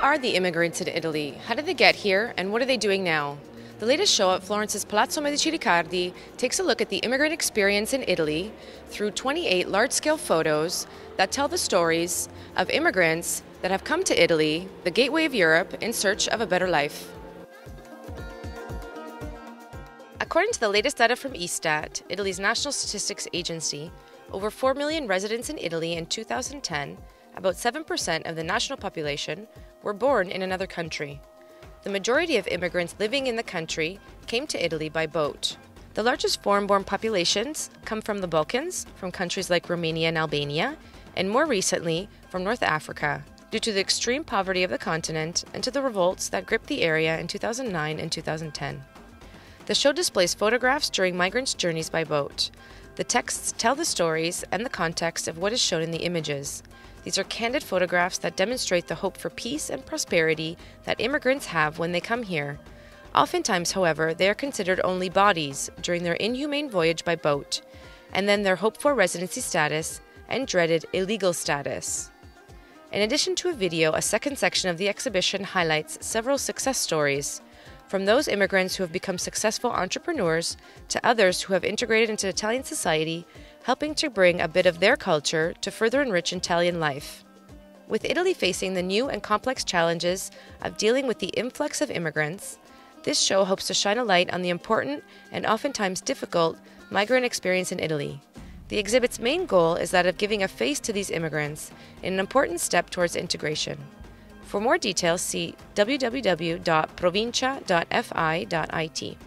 are the immigrants in Italy? How did they get here and what are they doing now? The latest show at Florence's Palazzo Medici Riccardi takes a look at the immigrant experience in Italy through 28 large-scale photos that tell the stories of immigrants that have come to Italy, the gateway of Europe, in search of a better life. According to the latest data from ISTAT, Italy's National Statistics Agency, over 4 million residents in Italy in 2010, about 7% of the national population, were born in another country. The majority of immigrants living in the country came to Italy by boat. The largest foreign-born populations come from the Balkans, from countries like Romania and Albania, and more recently, from North Africa, due to the extreme poverty of the continent and to the revolts that gripped the area in 2009 and 2010. The show displays photographs during migrants' journeys by boat. The texts tell the stories and the context of what is shown in the images. These are candid photographs that demonstrate the hope for peace and prosperity that immigrants have when they come here. Oftentimes, however, they are considered only bodies during their inhumane voyage by boat, and then their hoped for residency status and dreaded illegal status. In addition to a video, a second section of the exhibition highlights several success stories, from those immigrants who have become successful entrepreneurs to others who have integrated into Italian society, helping to bring a bit of their culture to further enrich Italian life. With Italy facing the new and complex challenges of dealing with the influx of immigrants, this show hopes to shine a light on the important and oftentimes difficult migrant experience in Italy. The exhibit's main goal is that of giving a face to these immigrants in an important step towards integration. For more details, see www.provincia.fi.it.